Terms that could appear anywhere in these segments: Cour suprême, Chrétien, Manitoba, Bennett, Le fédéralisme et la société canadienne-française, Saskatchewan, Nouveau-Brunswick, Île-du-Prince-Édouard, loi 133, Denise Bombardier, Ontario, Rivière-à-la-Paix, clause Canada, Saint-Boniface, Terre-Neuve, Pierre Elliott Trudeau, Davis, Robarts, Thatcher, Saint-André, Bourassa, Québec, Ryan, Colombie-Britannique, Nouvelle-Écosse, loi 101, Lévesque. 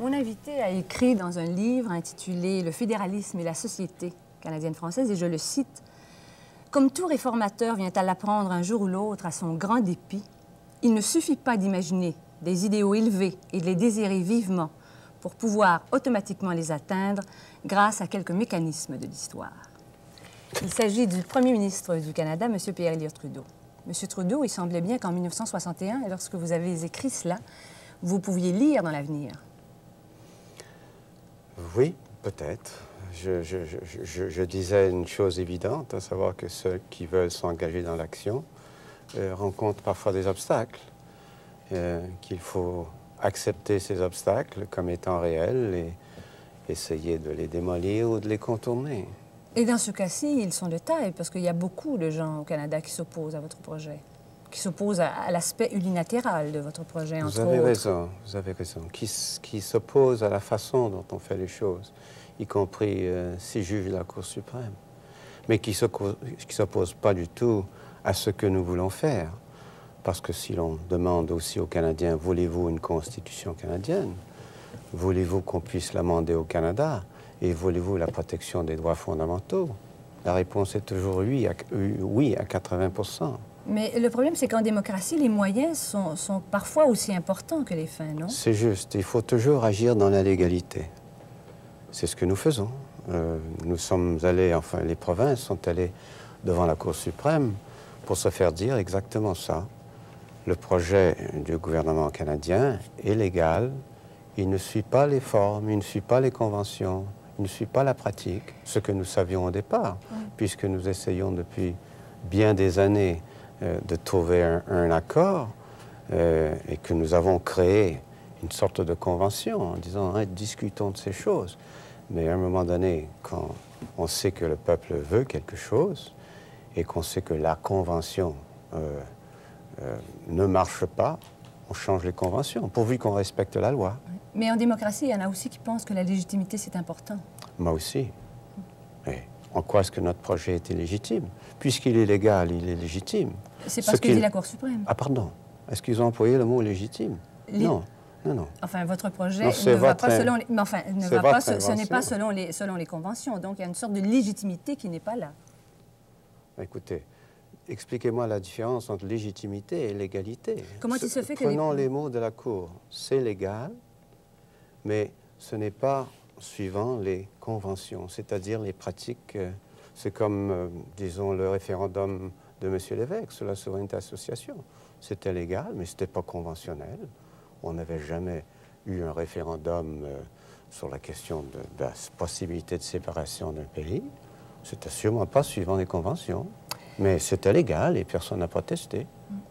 Mon invité a écrit dans un livre intitulé « Le fédéralisme et la société canadienne-française » et je le cite. « Comme tout réformateur vient à l'apprendre un jour ou l'autre à son grand dépit, il ne suffit pas d'imaginer des idéaux élevés et de les désirer vivement pour pouvoir automatiquement les atteindre grâce à quelques mécanismes de l'histoire. » Il s'agit du premier ministre du Canada, M. Pierre Elliott Trudeau. M. Trudeau, il semblait bien qu'en 1961, lorsque vous avez écrit cela, vous pouviez lire dans l'avenir. Oui, peut-être. Je disais une chose évidente, à savoir que ceux qui veulent s'engager dans l'action rencontrent parfois des obstacles, qu'il faut accepter ces obstacles comme étant réels et essayer de les démolir ou de les contourner. Et dans ce cas-ci, ils sont de taille, parce qu'il y a beaucoup de gens au Canada qui s'opposent à votre projet, qui s'opposent à l'aspect unilatéral de votre projet, entre autres. Vous avez raison, vous avez raison. Qui s'opposent à la façon dont on fait les choses, y compris 6 juges de la Cour suprême, mais qui ne s'opposent pas du tout à ce que nous voulons faire. Parce que si l'on demande aussi aux Canadiens, voulez-vous une constitution canadienne? Voulez-vous qu'on puisse l'amender au Canada? Et voulez-vous la protection des droits fondamentaux? La réponse est toujours oui à 80%. Mais le problème, c'est qu'en démocratie, les moyens sont parfois aussi importants que les fins, non? C'est juste. Il faut toujours agir dans la légalité. C'est ce que nous faisons. Nous sommes allés, enfin, les provinces sont allées devant la Cour suprême pour se faire dire exactement ça. Le projet du gouvernement canadien est légal. Il ne suit pas les formes, il ne suit pas les conventions, il ne suit pas la pratique, ce que nous savions au départ, puisque nous essayons depuis bien des années de trouver un accord et que nous avons créé une sorte de convention en disant « discutons de ces choses ». Mais à un moment donné, quand on sait que le peuple veut quelque chose et qu'on sait que la convention ne marche pas, on change les conventions, pourvu qu'on respecte la loi. Mais en démocratie, il y en a aussi qui pensent que la légitimité, c'est important. Moi aussi. Mais en quoi est-ce que notre projet était légitime? Puisqu'il est légal, il est légitime. C'est parce que dit la Cour suprême. Ah, pardon. Est-ce qu'ils ont employé le mot légitime? Non. Non, non. Enfin, votre projet ne va pas selon les... Mais enfin, ne va pas, ce n'est pas selon les conventions. Donc, il y a une sorte de légitimité qui n'est pas là. Écoutez... Expliquez-moi la différence entre légitimité et légalité. Comment il se fait que... Prenons les mots de la Cour. C'est légal, mais ce n'est pas suivant les conventions, c'est-à-dire les pratiques. C'est comme, disons, le référendum de M. Lévesque sur la souveraineté association. C'était légal, mais ce n'était pas conventionnel. On n'avait jamais eu un référendum sur la question de la possibilité de séparation d'un pays. C'était sûrement pas suivant les conventions. Mais c'était légal et personne n'a protesté.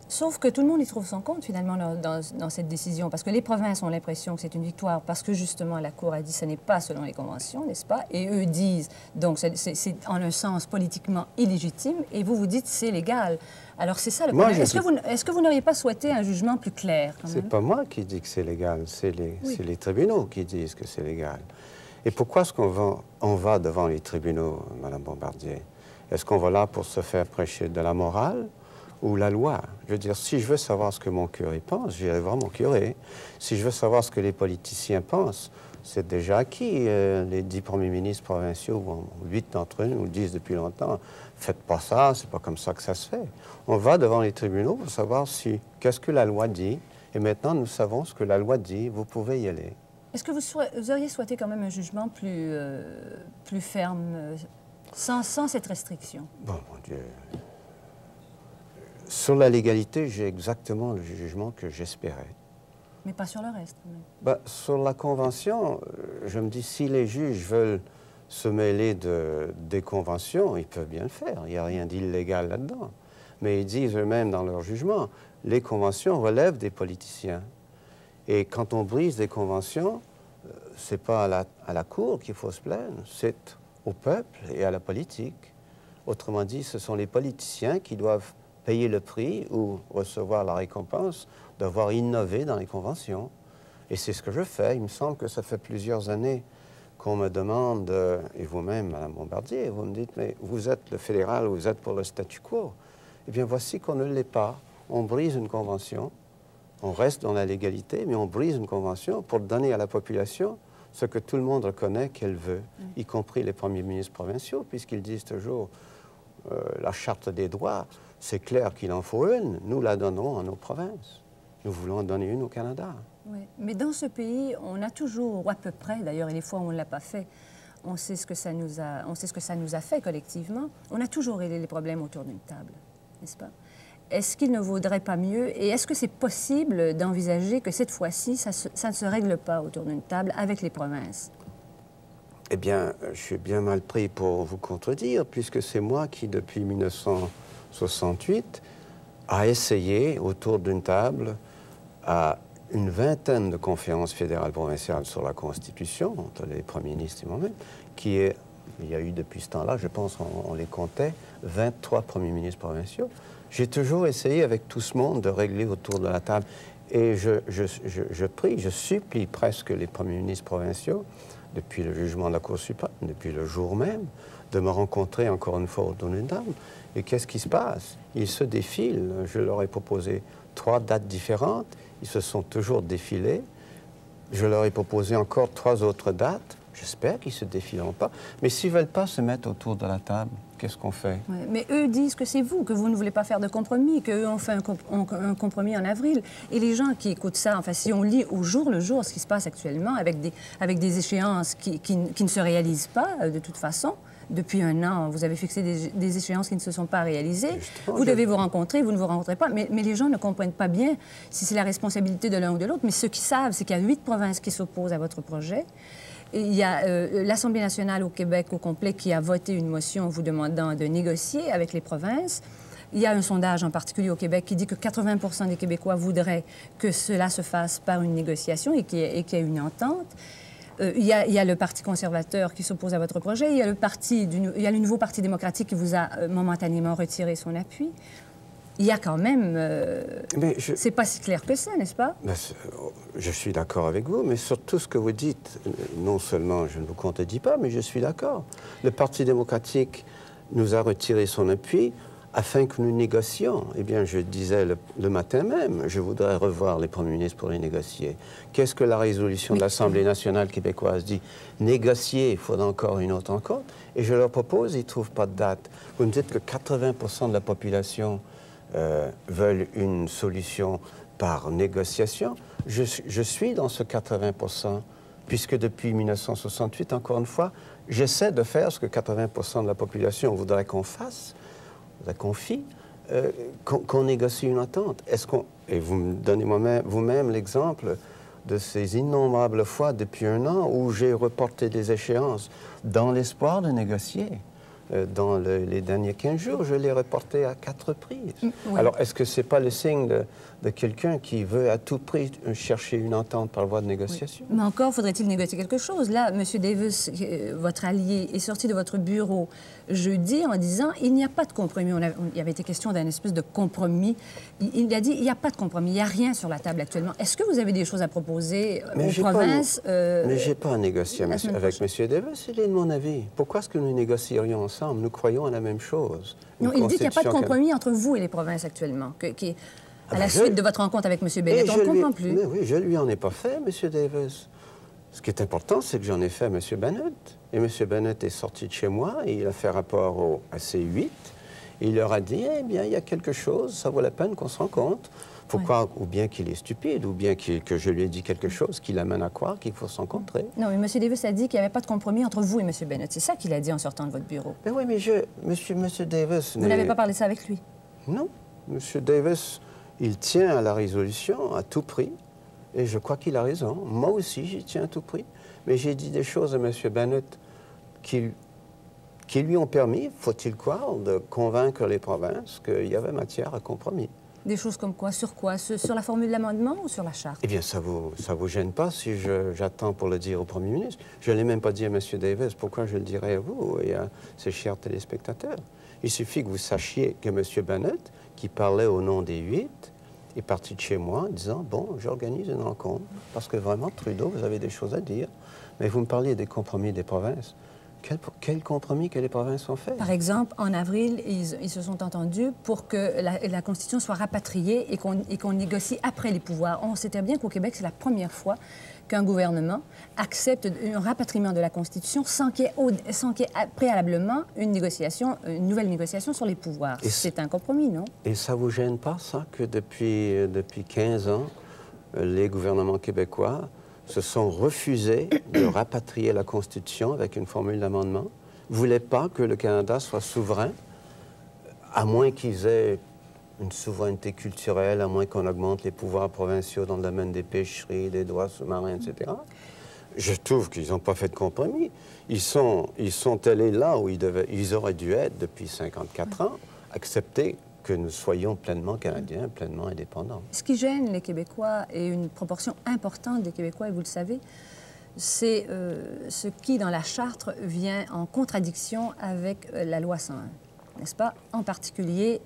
Sauf que tout le monde y trouve son compte, finalement, dans cette décision. Parce que les provinces ont l'impression que c'est une victoire parce que, justement, la Cour a dit que ce n'est pas selon les conventions, n'est-ce pas? Et eux disent, donc, c'est en un sens politiquement illégitime, et vous vous dites c'est légal. Alors, c'est ça le problème. Est-ce que vous n'auriez pas souhaité un jugement plus clair, quand même? C'est pas moi qui dis que c'est légal, c'est les tribunaux qui disent que c'est légal. Et pourquoi est-ce qu'on va devant les tribunaux, Mme Bombardier? Est-ce qu'on va là pour se faire prêcher de la morale ou la loi? Je veux dire, si je veux savoir ce que mon curé pense, j'irai voir mon curé. Si je veux savoir ce que les politiciens pensent, c'est déjà acquis. Les 10 premiers ministres provinciaux, bon, 8 d'entre eux, nous le disent depuis longtemps. Faites pas ça, c'est pas comme ça que ça se fait. On va devant les tribunaux pour savoir qu'est-ce que la loi dit. Et maintenant, nous savons ce que la loi dit. Vous pouvez y aller. Est-ce que vous auriez souhaité quand même un jugement plus ferme sans cette restriction? Bon, mon Dieu. Sur la légalité, j'ai exactement le jugement que j'espérais. Mais pas sur le reste? Ben, sur la Convention, je me dis, si les juges veulent se mêler des conventions, ils peuvent bien le faire. Il n'y a rien d'illégal là-dedans. Mais ils disent eux-mêmes dans leur jugement, les conventions relèvent des politiciens. Et quand on brise des conventions, c'est pas à la Cour qu'il faut se plaindre, c'est au peuple et à la politique. Autrement dit, ce sont les politiciens qui doivent payer le prix ou recevoir la récompense d'avoir innové dans les conventions. Et c'est ce que je fais. Il me semble que ça fait plusieurs années qu'on me demande, et vous-même, Mme Bombardier, vous me dites, mais vous êtes le fédéral, vous êtes pour le statu quo. Eh bien, voici qu'on ne l'est pas. On brise une convention On reste dans la légalité, mais on brise une convention pour donner à la population ce que tout le monde reconnaît qu'elle veut, y compris les premiers ministres provinciaux, puisqu'ils disent toujours la Charte des droits, c'est clair qu'il en faut une, nous la donnerons à nos provinces. Nous voulons en donner une au Canada. Oui, mais dans ce pays, on a toujours, ou à peu près d'ailleurs, et les fois où on ne l'a pas fait, on sait ce que ça nous a, on sait ce que ça nous a fait collectivement, on a toujours réglé les problèmes autour d'une table, n'est-ce pas? Est-ce qu'il ne vaudrait pas mieux, et est-ce que c'est possible d'envisager que cette fois-ci, ça ne se règle pas autour d'une table avec les provinces? Eh bien, je suis bien mal pris pour vous contredire, puisque c'est moi qui, depuis 1968, a essayé, autour d'une table, à une vingtaine de conférences fédérales provinciales sur la Constitution, entre les premiers ministres et moi-même, qui est, il y a eu depuis ce temps-là, je pense, on les comptait, 23 premiers ministres provinciaux. J'ai toujours essayé avec tout ce monde de régler autour de la table. Et je prie, je supplie presque les premiers ministres provinciaux, depuis le jugement de la Cour suprême, depuis le jour même, de me rencontrer encore une fois autour d'une table. Et qu'est-ce qui se passe? Ils se défilent. Je leur ai proposé 3 dates différentes. Ils se sont toujours défilés. Je leur ai proposé encore 3 autres dates. J'espère qu'ils ne se défileront pas. Mais s'ils ne veulent pas se mettre autour de la table, qu'est-ce qu'on fait? Ouais, mais eux disent que c'est vous, que vous ne voulez pas faire de compromis, qu'eux ont fait un compromis en avril. Et les gens qui écoutent ça, enfin, si on lit au jour le jour ce qui se passe actuellement, avec des échéances qui ne se réalisent pas, de toute façon, depuis un an, vous avez fixé des échéances qui ne se sont pas réalisées. Vous devez vous rencontrer, vous ne vous rencontrez pas. Mais les gens ne comprennent pas bien si c'est la responsabilité de l'un ou de l'autre. Mais ceux qui savent, c'est qu'il y a 8 provinces qui s'opposent à votre projet. Il y a l'Assemblée nationale au Québec au complet qui a voté une motion vous demandant de négocier avec les provinces. Il y a un sondage en particulier au Québec qui dit que 80% des Québécois voudraient que cela se fasse par une négociation et qu'il y ait une entente. Il y a le Parti conservateur qui s'oppose à votre projet. Il y a le nouveau Parti démocratique qui vous a momentanément retiré son appui. Il y a quand même... C'est pas si clair que ça, n'est-ce pas? Ben, je suis d'accord avec vous, mais sur tout ce que vous dites, non seulement je ne vous contredis pas, mais je suis d'accord. Le Parti démocratique nous a retiré son appui afin que nous négocions. Eh bien, je disais le matin même, je voudrais revoir les premiers ministres pour les négocier. Qu'est-ce que la résolution de l'Assemblée nationale québécoise dit? Négocier, il faudra encore une autre rencontre. Et je leur propose, ils ne trouvent pas de date. Vous me dites que 80% de la population... veulent une solution par négociation, je suis dans ce 80%, puisque depuis 1968, encore une fois, j'essaie de faire ce que 80% de la population voudrait qu'on fasse, qu'on négocie une entente. Est-ce qu'on... Et vous me donnez vous-même l'exemple de ces innombrables fois depuis un an où j'ai reporté des échéances dans l'espoir de négocier. Dans les derniers 15 jours, je l'ai reporté à 4 reprises. Oui. Alors, est-ce que ce n'est pas le signe de quelqu'un qui veut à tout prix chercher une entente par voie de négociation? Oui. Mais encore, faudrait-il négocier quelque chose? Là, M. Davis, votre allié, est sorti de votre bureau jeudi en disant « il n'y a pas de compromis ». Il avait été question d'un espèce de compromis. Il a dit « il n'y a pas de compromis, il n'y a rien sur la table actuellement ». Est-ce que vous avez des choses à proposer aux provinces? Mais je n'ai pas à négocier avec M. Davis, il est de mon avis. Pourquoi est-ce que nous négocierions ensemble? Nous croyons à la même chose. Non, il dit qu'il n'y a pas de compromis entre vous et les provinces actuellement, à la suite de votre rencontre avec M. Bennett. On ne comprend plus. Mais oui, je ne lui en ai pas fait, M. Davis. Ce qui est important, c'est que j'en ai fait à M. Bennett. Et M. Bennett est sorti de chez moi et il a fait rapport à C8. Et il leur a dit, eh bien, il y a quelque chose, ça vaut la peine qu'on se rencontre. Faut croire ou bien qu'il est stupide, ou bien que je lui ai dit quelque chose qui l'amène à croire qu'il faut se rencontrer. Non, mais M. Davis a dit qu'il n'y avait pas de compromis entre vous et M. Bennett. C'est ça qu'il a dit en sortant de votre bureau. Mais oui, mais M. Davis... Vous n'avez pas parlé ça avec lui? Non. M. Davis, il tient à la résolution à tout prix, et je crois qu'il a raison. Moi aussi, j'y tiens à tout prix. Mais j'ai dit des choses à M. Bennett qui lui ont permis, faut-il croire, de convaincre les provinces qu'il y avait matière à compromis. Des choses comme quoi? Sur quoi? Sur la formule de l'amendement ou sur la charte? Eh bien, ça vous gêne pas si j'attends pour le dire au Premier ministre. Je ne l'ai même pas dit à M. Davis. Pourquoi je le dirais à vous et à ces chers téléspectateurs? Il suffit que vous sachiez que M. Bennett, qui parlait au nom des 8, est parti de chez moi en disant « Bon, j'organise une rencontre, parce que vraiment, Trudeau, vous avez des choses à dire. Mais vous me parliez des compromis des provinces. Quel compromis que les provinces ont fait? Par exemple, en avril, ils se sont entendus pour que la Constitution soit rapatriée et qu'on négocie après les pouvoirs. On sait très bien qu'au Québec, c'est la première fois qu'un gouvernement accepte un rapatriement de la Constitution sans qu'il y ait préalablement une nouvelle négociation sur les pouvoirs. C'est un compromis, non? Et ça ne vous gêne pas, ça, que depuis 15 ans, les gouvernements québécois se sont refusés de rapatrier la Constitution avec une formule d'amendement, ne voulaient pas que le Canada soit souverain, à moins qu'ils aient une souveraineté culturelle, à moins qu'on augmente les pouvoirs provinciaux dans le domaine des pêcheries, des droits sous-marins, etc. Je trouve qu'ils n'ont pas fait de compromis. Ils sont allés là où ils auraient dû être depuis 54 ans, accepter que nous soyons pleinement Canadiens, pleinement indépendants. Ce qui gêne les Québécois, et une proportion importante des Québécois, et vous le savez, c'est ce qui, dans la Charte, vient en contradiction avec la loi 101, n'est-ce pas? En particulier,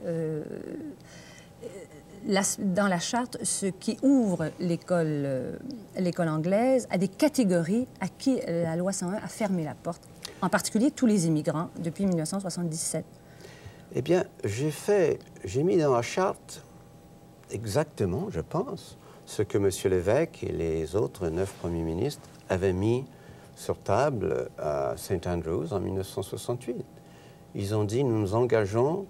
dans la Charte, ce qui ouvre l'école anglaise à des catégories à qui la loi 101 a fermé la porte, en particulier tous les immigrants depuis 1977. Eh bien, j'ai mis dans la Charte exactement, je pense, ce que M. Lévesque et les autres 9 premiers ministres avaient mis sur table à Saint-Andrews en 1968. Ils ont dit, nous nous engageons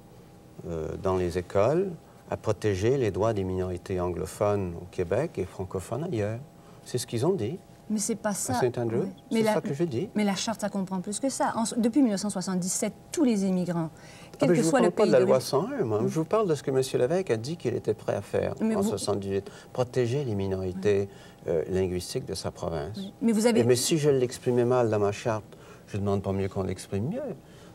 dans les écoles à protéger les droits des minorités anglophones au Québec et francophones ailleurs. C'est ce qu'ils ont dit. Mais c'est pas ça. Saint-Andrews, c'est ça que je dis. Mais la Charte, ça comprend plus que ça. Depuis 1977, tous les immigrants, quel que soit le pays... Je ne vous parle pas de la loi 101, moi. Je vous parle de ce que M. Lévesque a dit qu'il était prêt à faire en 1978. Protéger les minorités linguistiques de sa province. Oui. Mais vous avez... Mais si je l'exprimais mal dans ma Charte, je ne demande pas mieux qu'on l'exprime mieux.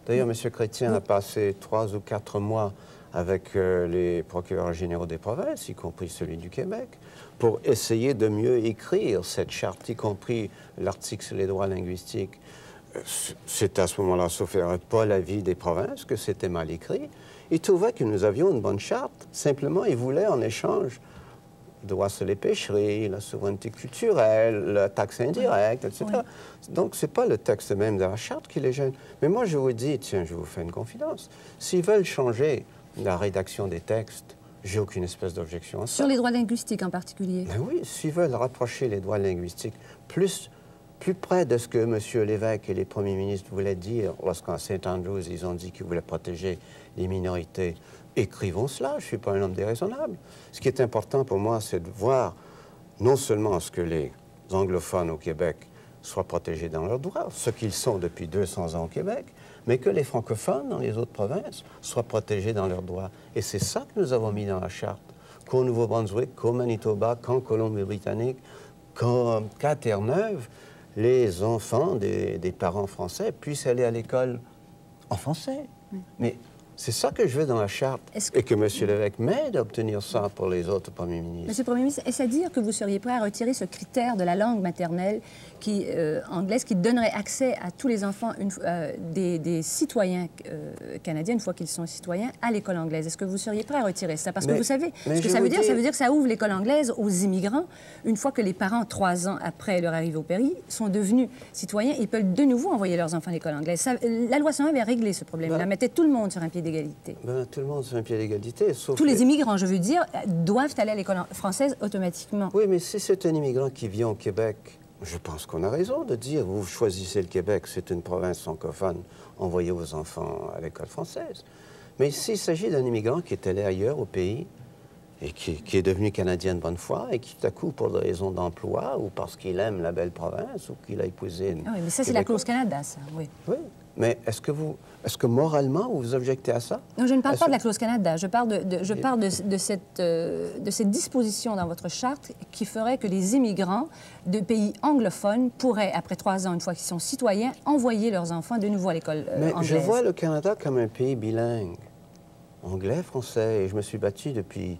D'ailleurs, M. Chrétien a passé 3 ou 4 mois avec les procureurs généraux des provinces, y compris celui du Québec, pour essayer de mieux écrire cette Charte, y compris l'article sur les droits linguistiques. C'est à ce moment-là, sauf pas l'avis des provinces, que c'était mal écrit. Ils trouvaient que nous avions une bonne Charte, simplement ils voulaient en échange droits sur les pêcheries, la souveraineté culturelle, la taxe indirecte, etc. Oui. Donc, ce n'est pas le texte même de la Charte qui les gêne. Mais moi, je vous dis, tiens, je vous fais une confidence, s'ils veulent changer la rédaction des textes, j'ai aucune espèce d'objection à ça. Sur les droits linguistiques en particulier. Ben oui, s'ils veulent rapprocher les droits linguistiques plus près de ce que M. Lévesque et les premiers ministres voulaient dire lorsqu'en Saint-Andrews, ils ont dit qu'ils voulaient protéger les minorités, écrivons cela, je ne suis pas un homme déraisonnable. Ce qui est important pour moi, c'est de voir non seulement ce que les anglophones au Québec soient protégés dans leurs droits, ce qu'ils sont depuis 200 ans au Québec, mais que les francophones dans les autres provinces soient protégés dans leurs droits. Et c'est ça que nous avons mis dans la Charte, qu'au Nouveau-Brunswick, qu'au Manitoba, qu'en Colombie-Britannique, qu'à Terre-Neuve, les enfants des parents français puissent aller à l'école en français. Oui. Mais c'est ça que je veux dans la Charte, et que M. Lévesque m'aide à obtenir ça pour les autres premiers ministres. Monsieur le Premier ministre, est-ce à dire que vous seriez prêt à retirer ce critère de la langue maternelle anglaise qui donnerait accès à tous les enfants des citoyens canadiens, une fois qu'ils sont citoyens, à l'école anglaise? Est-ce que vous seriez prêt à retirer ça? Parce que vous savez, ce que ça veut dire, ça veut dire que ça ouvre l'école anglaise aux immigrants, une fois que les parents, 3 ans après leur arrivée au pays, sont devenus citoyens, ils peuvent de nouveau envoyer leurs enfants à l'école anglaise. Ça, la loi 101 avait réglé ce problème. Elle mettait tout le monde sur un pied d'égalité. Ben, tout le monde sur un pied d'égalité, sauf... Tous les immigrants, je veux dire, doivent aller à l'école française automatiquement. Oui, mais si c'est un immigrant qui vient au Québec, je pense qu'on a raison de dire, vous choisissez le Québec, c'est une province francophone, envoyez vos enfants à l'école française. Mais s'il s'agit d'un immigrant qui est allé ailleurs au pays et qui est devenu Canadien de bonne foi et qui, tout à coup, pour des raisons d'emploi ou parce qu'il aime la belle province ou qu'il a épousé... Une... Oui, mais ça, c'est la clause Canada, ça, oui. Oui. Mais est-ce que moralement, vous objectez à ça? Non, je ne parle pas de la clause Canada. Je parle de cette disposition dans votre Charte qui ferait que les immigrants de pays anglophones pourraient, après 3 ans, une fois qu'ils sont citoyens, envoyer leurs enfants de nouveau à l'école anglaise. Mais je vois le Canada comme un pays bilingue, anglais, français. Et je me suis battu depuis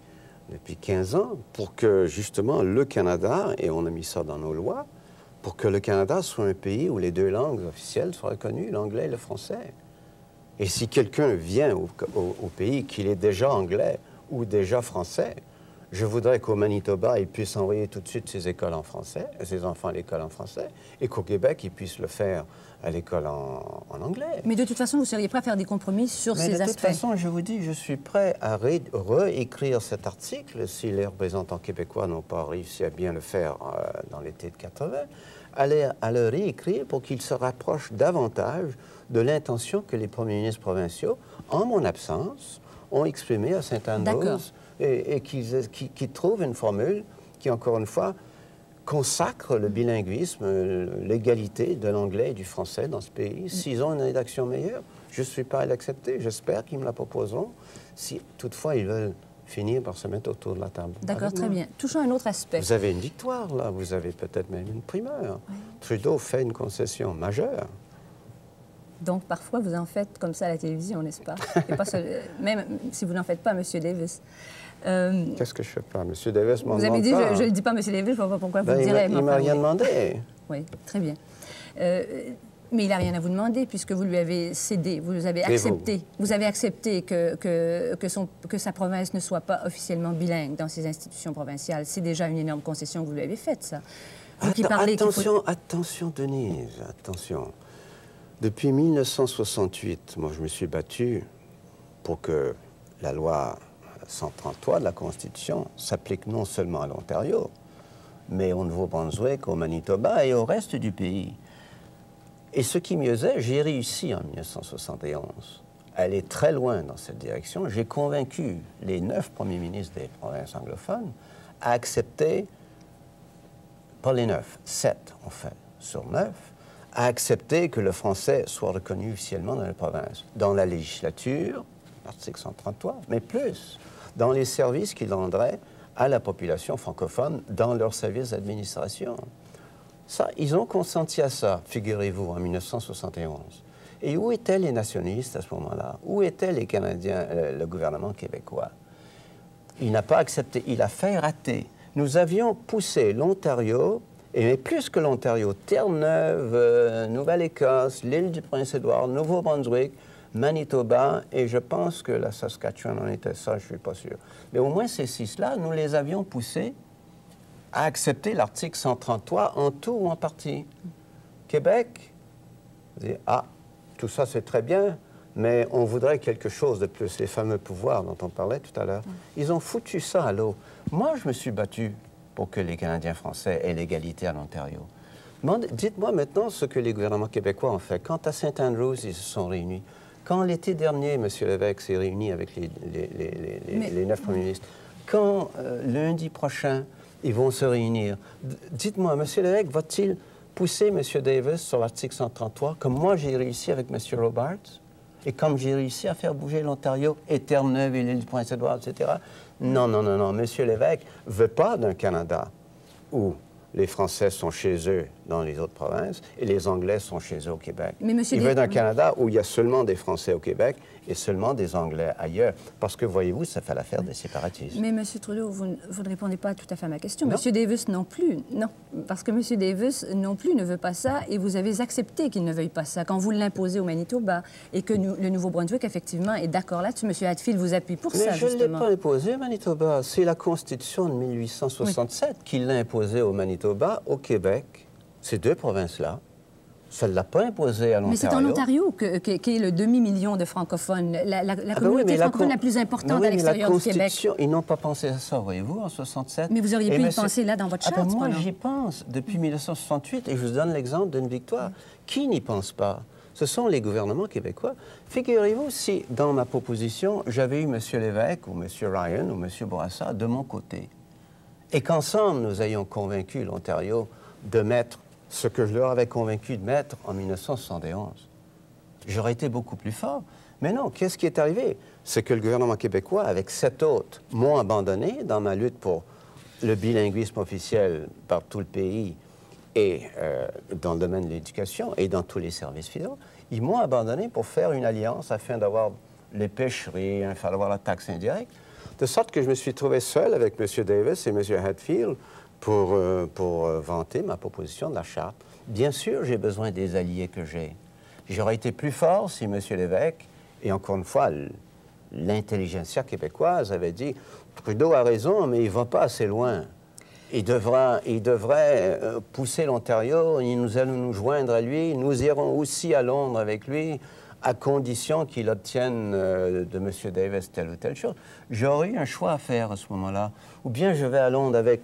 15 ans pour que, justement, le Canada, et on a mis ça dans nos lois, pour que le Canada soit un pays où les 2 langues officielles soient reconnues, l'anglais et le français. Et si quelqu'un vient au pays qu'il est déjà anglais ou déjà français, Je voudrais qu'au Manitoba, ils puissent envoyer tout de suite ses enfants à l'école en français, et qu'au Québec, ils puissent le faire à l'école en anglais. Mais de toute façon, vous seriez prêt à faire des compromis sur ces aspects? De toute façon, je vous dis, je suis prêt à réécrire cet article, si les représentants québécois n'ont pas réussi à bien le faire dans l'été de 80, à le réécrire pour qu'il se rapproche davantage de l'intention que les premiers ministres provinciaux, en mon absence, ont exprimée à Saint-André, et qui trouvent une formule qui, encore une fois, consacre le bilinguisme, l'égalité de l'anglais et du français dans ce pays. S'ils ont une rédaction meilleure, je ne suis pas à l'accepter. J'espère qu'ils me la proposeront, si toutefois ils veulent finir par se mettre autour de la table. D'accord, très bien. Touchons à un autre aspect. Vous avez une victoire, là. Vous avez peut-être même une primeur. Oui. Trudeau fait une concession majeure. Donc, parfois, vous en faites comme ça à la télévision, n'est-ce pas? Et pas seul... Même si vous n'en faites pas, M. Davis. Qu'est-ce que je fais pas? M. Davis m'en demande. Vous avez dit, je ne le dis pas, M. Davis, je ne vois pas pourquoi vous le direz. Il ne m'a rien demandé. Oui, très bien. Mais il n'a rien à vous demander, puisque vous lui avez cédé, vous avez accepté. Vous avez accepté que sa province ne soit pas officiellement bilingue dans ses institutions provinciales. C'est déjà une énorme concession que vous lui avez faite, ça. Attention, Denise, attention. Depuis 1968, moi, je me suis battu pour que la loi 133 de la Constitution s'applique non seulement à l'Ontario, mais au Nouveau-Brunswick, au Manitoba et au reste du pays. Et ce qui mieux est, j'ai réussi en 1971 à aller très loin dans cette direction. J'ai convaincu les 9 premiers ministres des provinces anglophones à accepter, pas les 9, 7 en fait, sur 9, à accepter que le français soit reconnu officiellement dans la province, dans la législature, l'article 133, mais plus, dans les services qu'il rendrait à la population francophone dans leurs services d'administration. Ça, ils ont consenti à ça, figurez-vous, en 1971. Et où étaient les nationalistes à ce moment-là? Où étaient les Canadiens, le gouvernement québécois? Il n'a pas accepté, il a fait rater. Nous avions poussé l'Ontario... Et plus que l'Ontario, Terre-Neuve, Nouvelle-Écosse, l'Île-du-Prince-Édouard, Nouveau-Brunswick, Manitoba, et je pense que la Saskatchewan en était ça, je ne suis pas sûr. Mais au moins ces 6-là, nous les avions poussés à accepter l'article 133 en tout ou en partie. Québec, dit, ah, tout ça c'est très bien, mais on voudrait quelque chose de plus, les fameux pouvoirs dont on parlait tout à l'heure. Ils ont foutu ça à l'eau. Moi, je me suis battu pour que les Canadiens français aient l'égalité à l'Ontario. Dites-moi maintenant ce que les gouvernements québécois ont fait. Quand à Saint-Andrews, ils se sont réunis. Quand l'été dernier, M. Lévesque s'est réuni avec les 9 premiers ministres. Quand lundi prochain, ils vont se réunir. Dites-moi, M. Lévesque va-t-il pousser M. Davis sur l'article 133, comme moi j'ai réussi avec M. Robarts, et comme j'ai réussi à faire bouger l'Ontario et Terre-Neuve et l'Île-du-Prince-Édouard, etc.? Non, non, non, non. M. Lévesque ne veut pas d'un Canada où les Français sont chez eux dans les autres provinces et les Anglais sont chez eux au Québec. Mais il veut d'un Canada où il y a seulement des Français au Québec et seulement des Anglais ailleurs. Parce que, voyez-vous, ça fait l'affaire des séparatistes. Mais, M. Trudeau, vous ne répondez pas tout à fait à ma question. Non. M. Davis non plus. Non. Parce que M. Davis non plus ne veut pas ça et vous avez accepté qu'il ne veuille pas ça. Quand vous l'imposez au Manitoba et que le Nouveau-Brunswick, effectivement, est d'accord là-dessus, M. Hatfield vous appuie pour ça, justement. Mais je ne l'ai pas imposé au Manitoba. C'est la Constitution de 1867 qui l'a imposé au Manitoba, au Québec. Ces 2 provinces-là, ça ne l'a pas imposé à l'Ontario. Mais c'est en Ontario qu'est le demi-million de francophones, la communauté francophone la plus importante à l'extérieur du Québec. Ils n'ont pas pensé à ça, voyez-vous, en 67. Mais vous auriez pu y penser là, dans votre charte. Moi, j'y pense depuis 1968, et je vous donne l'exemple d'une victoire. Qui n'y pense pas? Ce sont les gouvernements québécois. Figurez-vous si, dans ma proposition, j'avais eu M. Lévesque ou M. Ryan ou M. Bourassa de mon côté, et qu'ensemble, nous ayons convaincu l'Ontario de mettre ce que je leur avais convaincu de mettre en 1971. J'aurais été beaucoup plus fort. Mais non, qu'est-ce qui est arrivé? C'est que le gouvernement québécois, avec 7 autres, m'ont abandonné dans ma lutte pour le bilinguisme officiel par tout le pays et dans le domaine de l'éducation et dans tous les services fédéraux. Ils m'ont abandonné pour faire une alliance afin d'avoir les pêcheries, afin d'avoir la taxe indirecte, de sorte que je me suis trouvé seul avec M. Davis et M. Hatfield pour vanter ma proposition de la Charte. Bien sûr, j'ai besoin des alliés que j'ai. J'aurais été plus fort si M. Lévesque, et encore une fois, l'intelligentsia québécoise avait dit « Trudeau a raison, mais il ne va pas assez loin. Il devrait pousser l'Ontario, nous allons nous joindre à lui, nous irons aussi à Londres avec lui, à condition qu'il obtienne de M. Davis telle ou telle chose. » J'aurais eu un choix à faire à ce moment-là. Ou bien je vais à Londres avec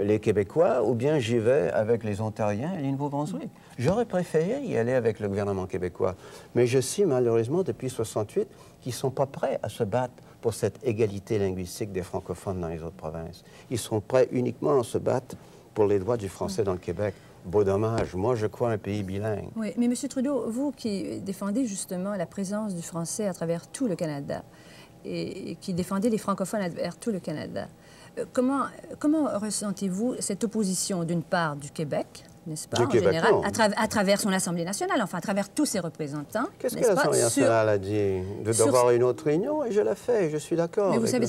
les Québécois, ou bien j'y vais avec les Ontariens et les Nouveau-Brunswick. J'aurais préféré y aller avec le gouvernement québécois. Mais je sais, malheureusement, depuis 68, qu'ils ne sont pas prêts à se battre pour cette égalité linguistique des francophones dans les autres provinces. Ils sont prêts uniquement à se battre pour les droits du français dans le Québec. Beau dommage. Moi, je crois un pays bilingue. Oui, mais M. Trudeau, vous qui défendez justement la présence du français à travers tout le Canada et qui défendez les francophones à travers tout le Canada, comment ressentez-vous cette opposition, d'une part, du Québec, n'est-ce pas, en général, à travers son Assemblée nationale, enfin, à travers tous ses représentants? Qu'est-ce que l'Assemblée nationale a dit? D'avoir une autre réunion, et je la fais, je suis d'accord. Mais vous savez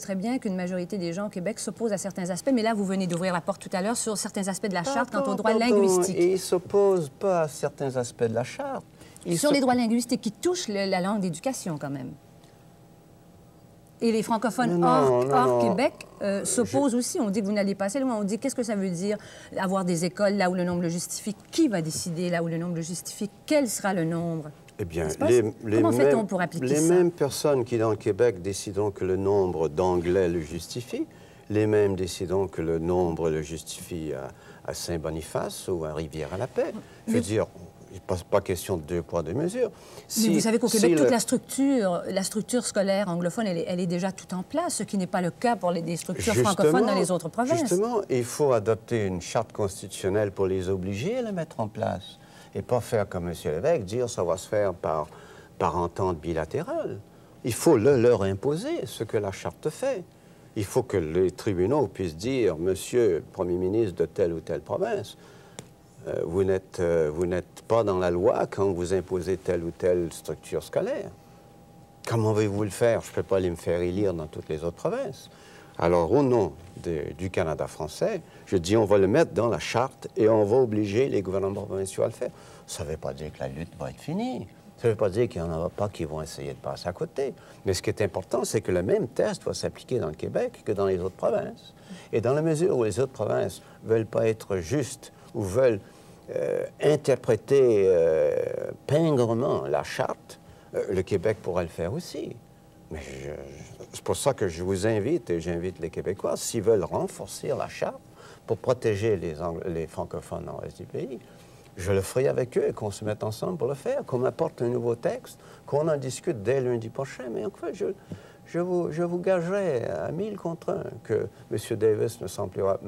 très bien qu'une majorité des gens au Québec s'opposent à certains aspects, mais là, vous venez d'ouvrir la porte tout à l'heure sur certains aspects de la Charte quant aux droits linguistiques. Et ils ne s'opposent pas à certains aspects de la Charte. Sur les droits linguistiques qui touchent la langue d'éducation, quand même. Et les francophones hors Québec s'opposent aussi. On dit que vous n'allez pas assez loin. On dit qu'est-ce que ça veut dire avoir des écoles là où le nombre le justifie? Qui va décider là où le nombre le justifie? Quel sera le nombre? Eh bien, comment fait-on pour appliquer ça? Les mêmes personnes qui, dans le Québec, décideront que le nombre d'anglais le justifie, les mêmes décideront que le nombre le justifie à Saint-Boniface ou à Rivière-à-la-Paix. Je veux dire... Il ne passe pas question de deux poids, deux mesures. Mais vous savez qu'au Québec, toute la structure scolaire anglophone, elle est déjà tout en place, ce qui n'est pas le cas pour les structures francophones dans les autres provinces. Justement, il faut adopter une charte constitutionnelle pour les obliger à la mettre en place. Et pas faire comme M. Lévesque, dire ça va se faire par entente bilatérale. Il faut leur imposer ce que la charte fait. Il faut que les tribunaux puissent dire, monsieur le Premier ministre de telle ou telle province, vous n'êtes pas dans la loi quand vous imposez telle ou telle structure scolaire. Comment voulez-vous le faire? Je ne peux pas aller me faire élire dans toutes les autres provinces. Alors, au nom du Canada français, je dis on va le mettre dans la charte et on va obliger les gouvernements provinciaux à le faire. Ça ne veut pas dire que la lutte va être finie. Ça ne veut pas dire qu'il n'y en aura pas qui vont essayer de passer à côté. Mais ce qui est important, c'est que le même test va s'appliquer dans le Québec que dans les autres provinces. Et dans la mesure où les autres provinces ne veulent pas être justes ou veulent interpréter pingrement la Charte, le Québec pourra le faire aussi. Mais c'est pour ça que je vous invite, et j'invite les Québécois, s'ils veulent renforcer la Charte pour protéger les francophones dans le reste du pays, je le ferai avec eux et qu'on se mette ensemble pour le faire, qu'on m'apporte un nouveau texte, qu'on en discute dès lundi prochain. Mais en fait, je vous gagerai à 1000 contre 1 que M. Davis ne semblera...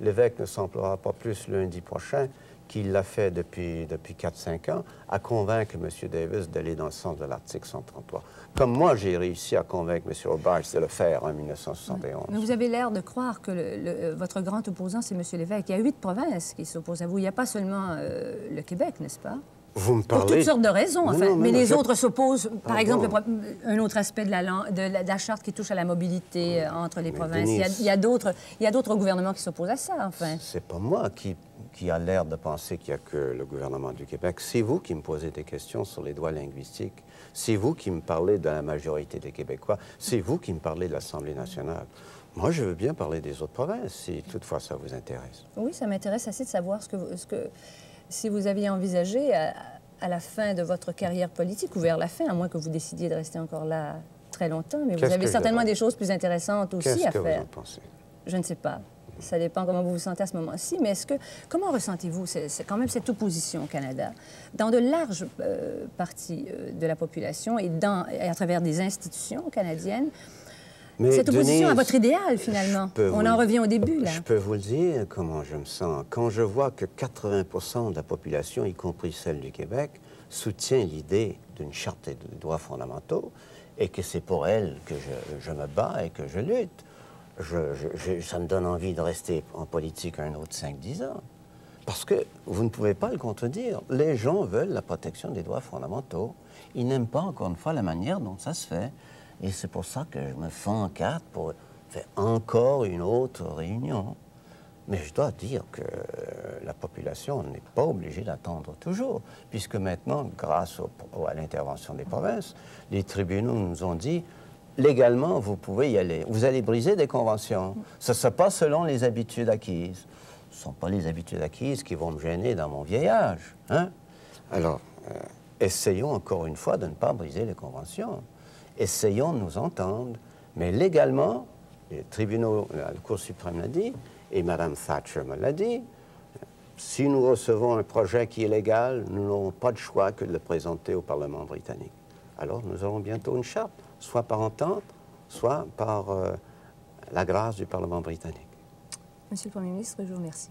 Lévesque ne semblera pas plus lundi prochain qu'il l'a fait depuis 4-5 ans, à convaincre M. Davis d'aller dans le sens de l'article 133. Comme moi, j'ai réussi à convaincre M. Robarts de le faire en 1971. Oui. Mais vous avez l'air de croire que votre grand opposant, c'est M. Lévesque. Il y a 8 provinces qui s'opposent à vous. Il n'y a pas seulement le Québec, n'est-ce pas? Vous me parlez... Pour toutes sortes de raisons, enfin. Non, mais les autres s'opposent, par exemple, un autre aspect de la Charte qui touche à la mobilité entre les provinces. Denise... Il y a d'autres gouvernements qui s'opposent à ça, enfin. C'est pas moi qui a l'air de penser qu'il n'y a que le gouvernement du Québec. C'est vous qui me posez des questions sur les droits linguistiques. C'est vous qui me parlez de la majorité des Québécois. C'est vous qui me parlez de l'Assemblée nationale. Moi, je veux bien parler des autres provinces, si toutefois ça vous intéresse. Oui, ça m'intéresse assez de savoir si vous aviez envisagé, à la fin de votre carrière politique, ou vers la fin, à moins que vous décidiez de rester encore là très longtemps, mais vous avez certainement des choses plus intéressantes aussi à faire. Qu'est-ce que vous en pensez? Je ne sais pas. Ça dépend comment vous vous sentez à ce moment-ci, mais comment ressentez-vous quand même cette opposition au Canada dans de larges parties de la population et à travers des institutions canadiennes? Mais cette opposition, Denise, à votre idéal, finalement. On en revient au début, là. Je peux vous le dire comment je me sens. Quand je vois que 80% de la population, y compris celle du Québec, soutient l'idée d'une charte des droits fondamentaux et que c'est pour elle que je me bats et que je lutte, ça me donne envie de rester en politique un autre 5-10 ans. Parce que vous ne pouvez pas le contredire. Les gens veulent la protection des droits fondamentaux. Ils n'aiment pas, encore une fois, la manière dont ça se fait. Et c'est pour ça que je me fends en quatre pour faire encore une autre réunion. Mais je dois dire que la population n'est pas obligée d'attendre toujours, puisque maintenant, grâce à l'intervention des provinces, les tribunaux nous ont dit « légalement, vous pouvez y aller. Vous allez briser des conventions. Ça se passe selon les habitudes acquises. » Ce ne sont pas les habitudes acquises qui vont me gêner dans mon vieil âge. Hein? Alors, essayons encore une fois de ne pas briser les conventions. Essayons de nous entendre. Mais légalement, les tribunaux, la Cour suprême l'a dit, et Mme Thatcher me l'a dit, si nous recevons un projet qui est légal, nous n'aurons pas de choix que de le présenter au Parlement britannique. Alors nous aurons bientôt une charte, soit par entente, soit par la grâce du Parlement britannique. Monsieur le Premier ministre, je vous remercie.